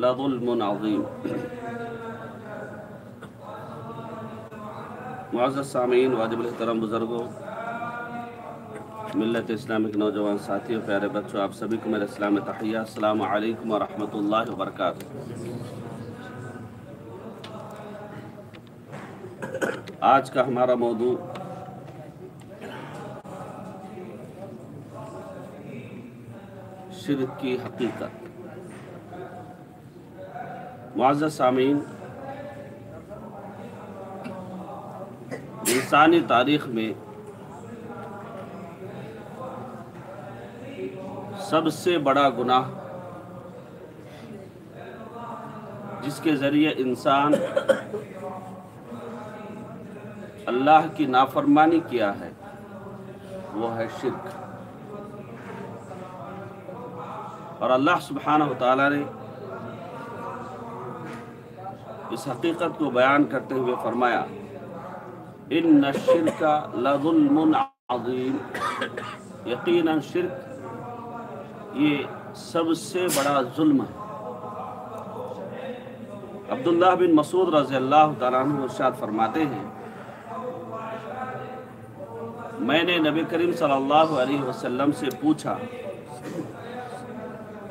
लज़ुल्मुन अज़ीम। मुअज़्ज़ज़ सामीन, वाजिबुल एहतराम बुज़ुर्गों, मिल्लत इस्लामी के नौजवान साथियों, प्यारे बच्चों, आप सभी को मेरा इस्लामी तहिया, अस्सलाम वालेकुम व रहमतुल्लाहि व बरकातहू। आज का हमारा मौजू शिर्क की हकीकत। मुअज़्ज़ज़ सामीन, इंसानी तारीख में सबसे बड़ा गुनाह जिसके ज़रिए इंसान अल्लाह की नाफरमानी किया है वो है शिर्क। और अल्लाह सुब्हानहू व तआला ने इस हकीकत को बयान करते हुए फरमाया, इन्न शिर्का लज़ुल्मुन अज़ीम, यकीनन शिर्क ये सबसे बड़ा जुल्म है। अब्दुल्लाह बिन मसूद रज़ियल्लाहु तआला अन्हु इरशाद फरमाते हैं, मैंने नबी करीम सल्लल्लाहु अलैहि वसल्लम से पूछा,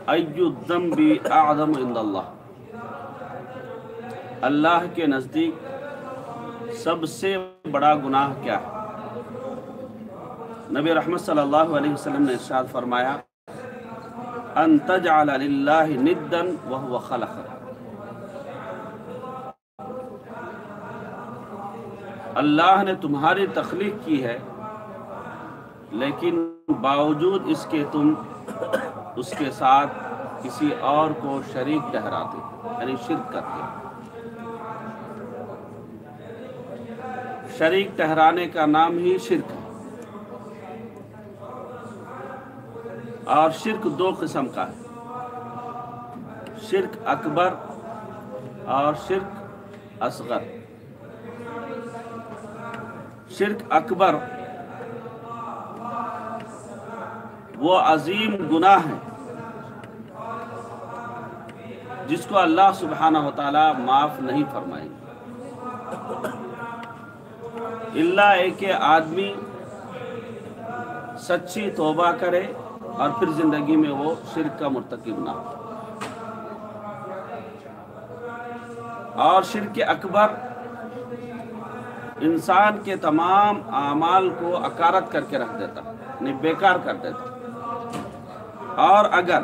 अय्युद्दम्बि अअज़म इंदल्लाह, अल्लाह के नज़दीक सबसे बड़ा गुनाह क्या है। नबी रहमत सल्लल्लाहु अलैहि वसल्लम ने इरशाद फरमाया, अन तजअल लिल्लाहि निद्दन व हुव खलक़, अल्लाह ने तुम्हारी तख्लीक की है लेकिन बावजूद इसके तुम उसके साथ किसी और को शरीक ठहराते, यानी शिर्क करते। शरीक ठहराने का नाम ही शिर्क है। और शिर्क दो किस्म का है, शिर्क अकबर और शिर्क असगर। शिर्क अकबर वो अजीम गुनाह है जिसको अल्लाह सुब्हानहू व तआला माफ नहीं फरमाएंगे, इल्ला एक आदमी सच्ची तौबा करे और फिर जिंदगी में वो शिर्क का मुर्तकिब ना हो। और शिर्क अकबर इंसान के तमाम आमाल को अकारत करके रख देता, यानी बेकार कर देता। और अगर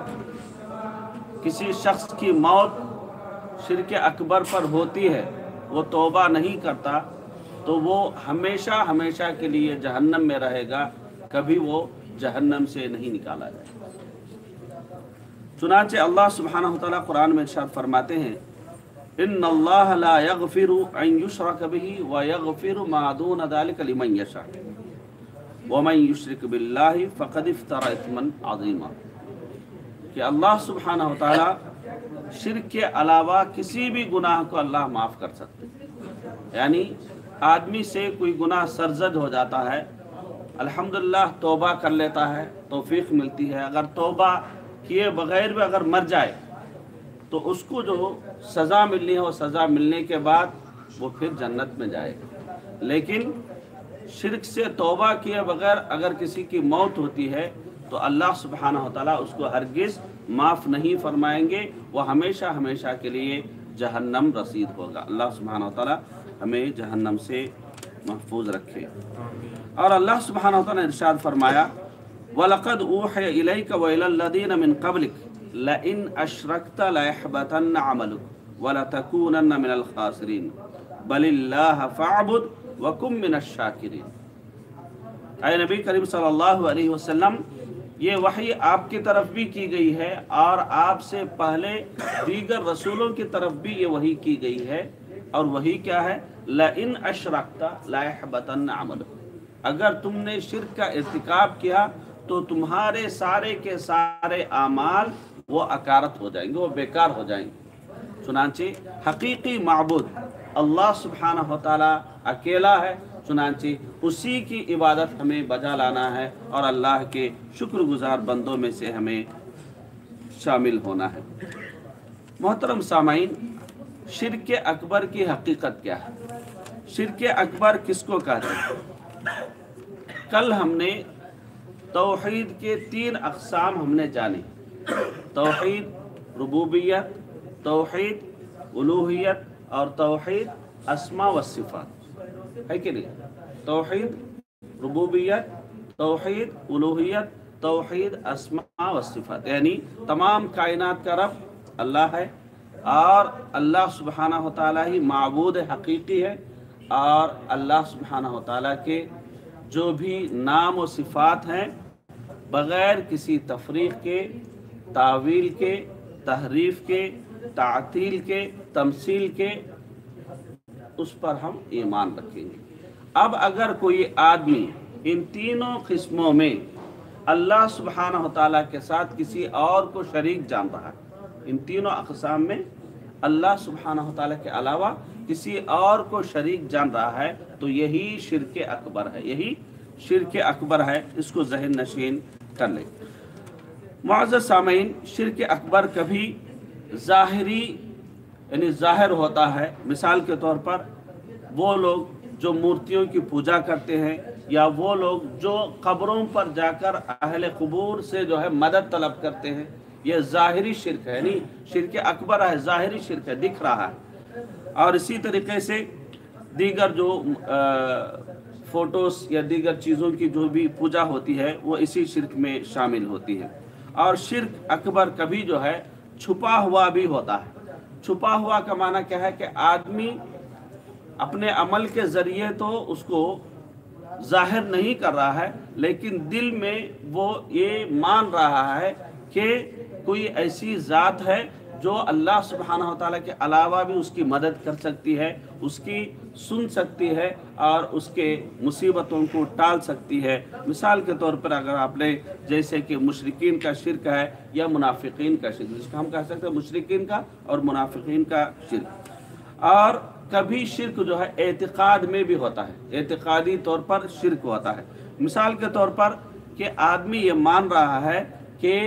किसी शख्स की मौत शिर्क अकबर पर होती है, वो तौबा नहीं करता, तो वो हमेशा हमेशा के लिए जहन्नम में रहेगा, कभी वो जहन्नम से नहीं निकाला जाएगा। चुनांचे अल्लाह सुब्हानहू व तआला कुरान में इरशाद फरमाते हैं, इन्नल्लाह ला यगफिरु अन युश्रक बिही व यगफिरु मा दून ज़ालिका लिमन यशा व मन युश्रिक बिल्लाहि फ़क़द इफ्तरा इस्मन अज़ीमा, कि अल्लाह सुब्हानहू व तआला शिर्क के अलावा किसी भी गुनाह को अल्लाह माफ़ कर सकते हैं। यानी आदमी से कोई गुनाह सरजद हो जाता है, अल्हम्दुलिल्लाह तौबा कर लेता है, तौफीक मिलती है। अगर तौबा किए बगैर भी अगर मर जाए तो उसको जो सज़ा मिलनी है वो सज़ा मिलने के बाद वो फिर जन्नत में जाएगा। लेकिन शिर्क से तौबा किए बगैर अगर किसी की मौत होती है तो अल्लाह सुब्हानहू व तआला उसको हरगिज़ माफ़ नहीं फरमाएंगे, वह हमेशा हमेशा के लिए जहन्नम रसीद होगा। अल्लाह सुब्हानहू व तआला हमें जहन्नम से महफूज रखे। और अल्लाह सुब्हानहू व तआला ने इरशाद फरमाया, वलक़द ऊहिया इलैका व इलल्लज़ीना मिन क़ब्लिक लइन अशरकता लयहबतन्न अमलुक वलतकूनन्न मिनल ख़ासिरीन बलिल्लाह फ़अबुद व कुन मिनश शाकिरीन। ऐ नबी करीम सल्लल्लाहु अलैहि वसल्लम, ये वही आपकी तरफ भी की गई है और आपसे पहले दीगर रसूलों की तरफ भी ये वही की गई है। और वही क्या है, लइन अशरकता लयहबतन्न अमलुक, अगर तुमने शिर्क का इर्तिकाब किया तो तुम्हारे सारे के सारे आमाल वो अकारत हो जाएंगे, वो बेकार हो जाएंगे। चुनांचे हकीकी माबूद अल्लाह सुब्हानहू व तआला अकेला है, चुनांचे उसी की इबादत हमें बजा लाना है और अल्लाह के शुक्रगुजार बंदों में से हमें शामिल होना है। मोहतरम सामाईन, शिर्क अकबर की हकीकत क्या है? शिर्क अकबर किसको कहते हैं? कल हमने तौहीद के तीन अक़साम हमने जाने, तौहीद रुबूबियत, तौहीद उलूहियत और तौहीद अस्मा व सिफ़ात, है कि नहीं? तौहीद रुबूबियत, तौहीद उलूहियत, तौहीद अस्मा व सिफ़ात, यानी तमाम कायनात का रब अल्लाह है और अल्लाह सुब्हानहू तआला ही माबूद हकीकी है और अल्लाह सुब्हानहू तआला के जो भी नाम और सिफ़ात हैं बग़ैर किसी तफरीक़ के, तावील के, तहरीफ के, तातील के, तमसील के, उस पर हम ईमान रखेंगे। अब अगर कोई आदमी इन तीनों किस्मों में अल्लाह सुब्हानहू तआला के साथ किसी और को शरीक जान रहा है, इन तीनों अक़साम में अल्लाह सुब्हानहू तआला के अलावा किसी और को शरीक जान रहा है, तो यही शिर्क अकबर है, यही शिर्क अकबर है। इसको जहन नशीन कर लें। मुअज़्ज़िज़ सामीन, शिर्क अकबर कभी ज़ाहिरी यानी ज़ाहिर होता है। मिसाल के तौर पर वो लोग जो मूर्तियों की पूजा करते हैं या वो लोग जो कब्रों पर जाकर अहले क़ुबूर से जो है मदद तलब करते हैं, यह ज़ाहिरी शिर्क है, नहीं शिर्क अकबर है, ज़ाहिरी शिर्क है, दिख रहा है। और इसी तरीके से दीगर जो फ़ोटोस या दीगर चीज़ों की जो भी पूजा होती है वो इसी शिर्क में शामिल होती है। और शिर्क अकबर कभी जो है छुपा हुआ भी होता है। छुपा हुआ का माना क्या है कि आदमी अपने अमल के ज़रिए तो उसको ज़ाहिर नहीं कर रहा है, लेकिन दिल में वो ये मान रहा है कि कोई ऐसी ज़ात है जो अल्लाह सुब्हानहू तआला के अलावा भी उसकी मदद कर सकती है, उसकी सुन सकती है और उसके मुसीबतों को टाल सकती है। मिसाल के तौर पर अगर आप लें जैसे कि मुशरिकीन का शिर्क है या मुनाफिकीन का शिर्क, जिसका हम कह सकते हैं मुशरिकीन का और मुनाफिकीन का शिर्क। और कभी शिर्क जो है एतिकाद में भी होता है, एतिकादी तौर पर शिर्क होता है। मिसाल के तौर पर कि आदमी ये मान रहा है कि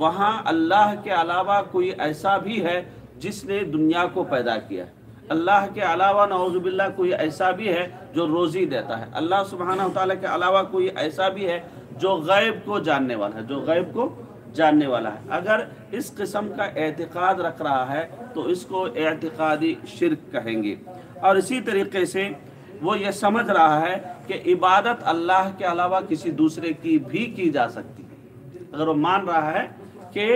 वहाँ अल्लाह के अलावा कोई ऐसा भी है जिसने दुनिया को पैदा किया, अल्लाह के अलावा नौजुबिल्ला कोई ऐसा भी है जो रोज़ी देता है, अल्लाह सुब्हानहू तआला के अलावा कोई ऐसा भी है जो गैब को जानने वाला है, जो गैब को जानने वाला है। अगर इस किस्म का एतिकाद रख रहा है तो इसको एतिकादी शिर्क कहेंगे। और इसी तरीके से वो ये समझ रहा है कि इबादत अल्लाह के अलावा किसी दूसरे की भी की जा सकती है। अगर वो मान रहा है कि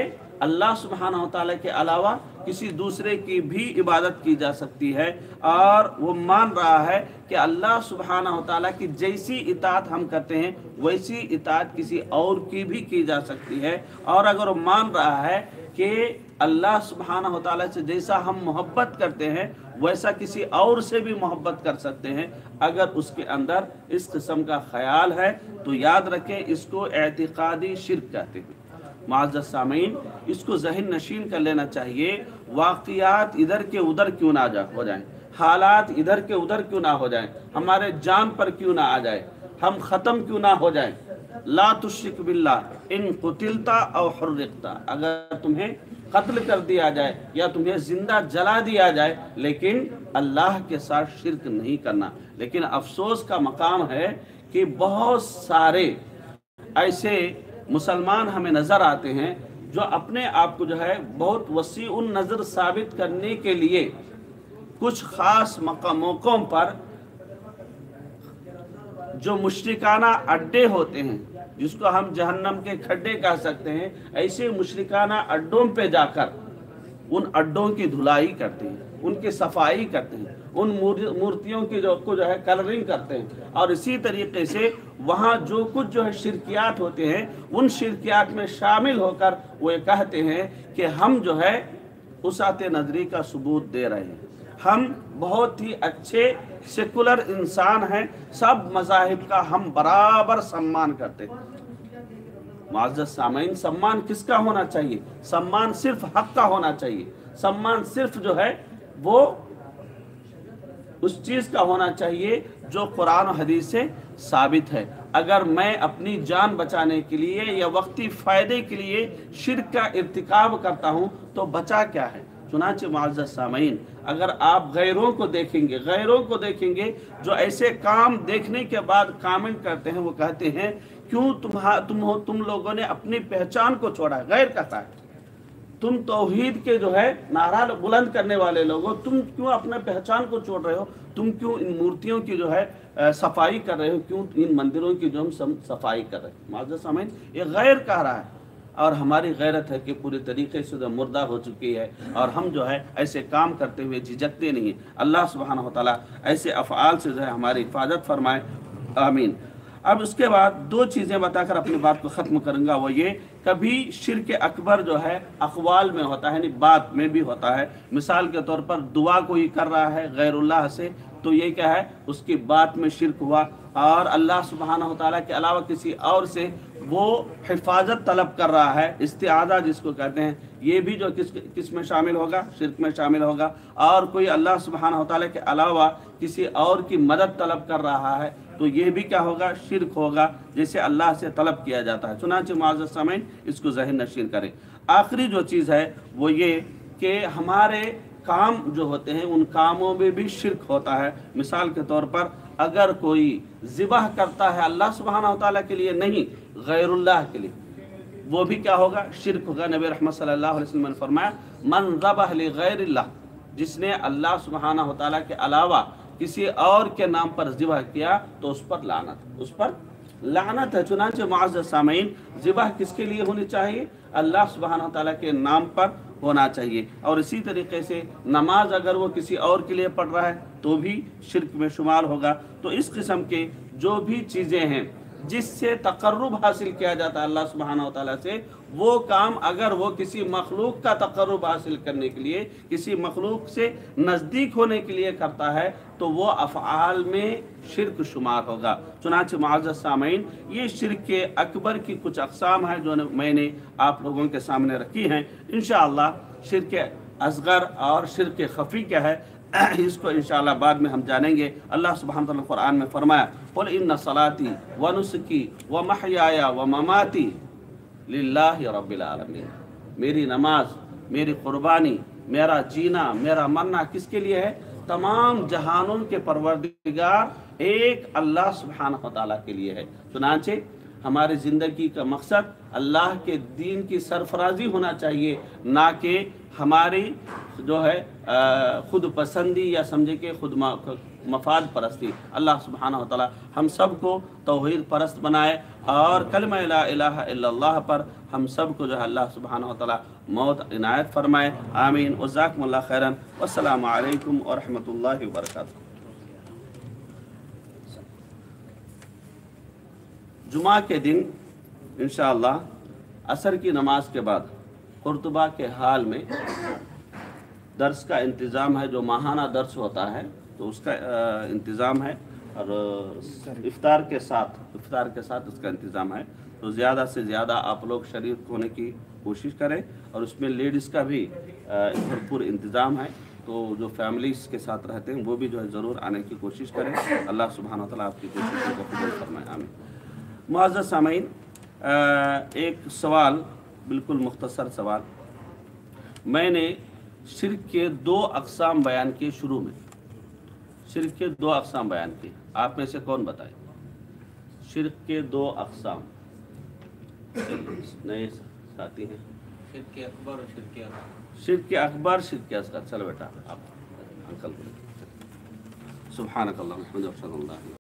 अल्लाह सुब्हानहू तआला के अलावा किसी दूसरे की भी इबादत की जा सकती है और वो मान रहा है कि अल्लाह सुब्हानहू तआला की जैसी इताअत हम करते हैं वैसी इताअत किसी और की भी की जा सकती है, और अगर वो मान रहा है कि अल्लाह सुब्हानहू तआला से जैसा हम मोहब्बत करते हैं वैसा किसी और से भी मोहब्बत कर सकते हैं, अगर उसके अंदर इस किस्म का ख्याल है तो याद रखें इसको एतिकादी शिर्क कहते हैं। माज़रत सामीन, इसको जहन नशीन कर लेना चाहिए। वाक़ियात इधर के उधर क्यों ना हो जाएं, हालात इधर के उधर क्यों ना हो जाएं, हमारे जान पर क्यों ना आ जाए, हम ख़त्म क्यों ना हो जाएं। ला तुश्रिक बिल्लाह इन कुतिलता और हुर्रिकता, अगर तुम्हें कत्ल कर दिया जाए या तुम्हें ज़िंदा जला दिया जाए, लेकिन अल्लाह के साथ शिर्क नहीं करना। लेकिन अफसोस का मकाम है कि बहुत सारे ऐसे मुसलमान हमें नज़र आते हैं जो अपने आप को जो है बहुत वसी उन नज़र साबित करने के लिए कुछ ख़ास मौक़ों पर जो मुशरिकाना अड्डे होते हैं, जिसको हम जहन्नम के खड्डे कह सकते हैं, ऐसे मुशरिकाना अड्डों पे जाकर उन अड्डों की धुलाई करते हैं, उनकी सफाई करते हैं, उन मूर्तियों की जो है कलरिंग करते हैं। और इसी तरीके से वहाँ जो कुछ जो है शिरकियात होते हैं उन शिरकियात में शामिल होकर वो कहते हैं कि हम जो है उसाते नजरी का सबूत दे रहे हैं, हम बहुत ही अच्छे सेकुलर इंसान हैं, सब मज़ाहिब का हम बराबर सम्मान करते हैं। मुअज़्ज़िज़ सामीन, सम्मान किसका होना चाहिए? सम्मान सिर्फ हक़ का होना चाहिए, सम्मान सिर्फ जो है वो उस चीज़ का होना चाहिए जो कुरान और हदीस से साबित है। अगर मैं अपनी जान बचाने के लिए या वक्ती फ़ायदे के लिए शिर्क का इर्तिकाब करता हूँ तो बचा क्या है? चुनांचे मुअज़्ज़ज़ सामीन, अगर आप गैरों को देखेंगे जो ऐसे काम देखने के बाद कमेंट करते हैं, वो कहते हैं क्यों तुम लोगों ने अपनी पहचान को छोड़ा। गैर कहता है तुम तौहीद के जो है नारा बुलंद करने वाले लोगों, तुम क्यों अपने पहचान को छोड़ रहे हो, तुम क्यों इन मूर्तियों की जो है सफाई कर रहे हो, क्यों इन मंदिरों की जो हम सफाई कर रहे हो। मुअज़्ज़ज़ सामीन ये गैर कह रहा है और हमारी गैरत है कि पूरे तरीके से जो मुर्दा हो चुकी है और हम जो है ऐसे काम करते हुए झिझकते नहीं। अल्लाह सुब्हानहू व तआला ऐसे अफ़आल से जो है हमारी हिफाजत फरमाए, आमीन। अब उसके बाद दो चीज़ें बताकर अपनी बात को ख़त्म करूँगा, वो ये कभी शिर्क अकबर जो है अक़वाल में होता है, यानी बात में भी होता है। मिसाल के तौर पर दुआ कोई कर रहा है गैरुल्लाह से तो ये क्या है, उसकी बात में शिर्क हुआ और अल्लाह सुब्हानहू व तआला के अलावा किसी और से वो हिफाजत तलब कर रहा है, इस्तिआज़ा जिसको कहते हैं, ये भी जो किस में शामिल होगा, शिर्क में शामिल होगा। और कोई अल्लाह सुब्हानहू व तआला के अलावा किसी और की मदद तलब कर रहा है तो ये भी क्या होगा, शिर्क होगा, जैसे अल्लाह से तलब किया जाता है। चुनांचे मुअज़्ज़ज़ सामीन इसको ज़हन नशीन करें। आखिरी जो चीज़ है वो ये कि हमारे काम जो होते हैं उन कामों में भी शिर्क होता है। मिसाल के तौर पर अगर कोई ज़िबाह करता है अल्लाह सुब्हानहू व तआला के लिए नहीं, गैरुल्लाह के लिए, वो भी क्या होगा, शिर्क होगा। नबी रहमत सल्लल्लाहु अलैहि वसल्लम ने फरमाया मन ज़बह लिगैरिल्लाह, जिसने अल्लाह सुब्हानहू व तआला के अलावा किसी और के नाम पर ज़िबाह किया तो उस पर लानत है। चुनांचे मुअज़्ज़ज़ सामीन ज़िबाह किसके लिए होनी चाहिए, अल्लाह सुब्हानहू व तआला के नाम पर होना चाहिए। और इसी तरीके से नमाज अगर वो किसी और के लिए पढ़ रहा है तो भी शिर्क में शुमार होगा। तो इस किस्म के जो भी चीज़ें हैं जिससे तकर्रुब हासिल किया जाता है अल्लाह सुब्हानहू व तआला से, वो काम अगर वो किसी मखलूक का तकर्रुब हासिल करने के लिए, किसी मखलूक से नज़दीक होने के लिए करता है तो वो अफ़आल में शिर्क शुमार होगा। चुनांचे मुअज़्ज़ज़ सामीन ये शिर्क के अकबर की कुछ अक़साम हैं जो मैंने आप लोगों के सामने रखी हैं। इंशाअल्लाह शिर्क असगर और शिर्क खफ़ी क्या है इसको इंशाअल्लाह बाद में हम जानेंगे। अल्लाह सुब्हानहू व तआला ने कुरान में फरमाया कुल इन्ना सलाती व नुसुकी व महयाया व ममाती लिल्लाहि रब्बिल आलमीन, मेरी नमाज, मेरी कुर्बानी, मेरा जीना, मेरा मरना किसके लिए है, तमाम जहानों के परवरदिगार एक अल्लाह सुब्हानहू व तआला के लिए है। चुनांचे हमारी ज़िंदगी का मकसद अल्लाह के दीन की सरफराजी होना चाहिए, ना कि हमारी जो है खुद पसंदी या समझे कि खुद मफाद परस्ती। अल्लाह सुब्हानहू व तआला हम सब को तौहीद परस्त बनाए और कलमा ला इलाहा इल्लल्लाह पर हम सब को जो है अल्लाह सुब्हानहू व तआला मौत इनायत फरमाए, आमीन। जज़ाकुमुल्लाह खैरन, अस्सलामु अलैकुम व रहमतुल्लाहि व बरकातहू। जुमा के दिन इंशाअल्लाह असर की नमाज के बाद कुर्तुबा के हाल में दर्स का इंतज़ाम है, जो माहाना दर्स होता है तो उसका इंतज़ाम है, और इफ्तार के साथ उसका इंतज़ाम है। तो ज़्यादा से ज़्यादा आप लोग शरीक होने की कोशिश करें, और उसमें लेडीज़ का भी भरपूर इंतज़ाम है, तो जो फैमिलीज़ के साथ रहते हैं वो भी जो है ज़रूर आने की कोशिश करें। अल्लाह सुब्हानहू व तआला आपकी कोशिशों को कबूल फरमाए, आमीन। मुअज़्ज़ज़ सामीन एक सवाल, बिल्कुल मुख्तसर सवाल। मैंने शिर्क के दो अक़साम बयान किए, शुरू में शिर्क के दो अक़साम बयान किए, आप में से कौन बताए शिर्क के दो अक़साम? नए साथी हैं, शिर्क अकबर, शिर्क असग़र। चलो बेटा आप अंकल, सुभानक अल्लाह।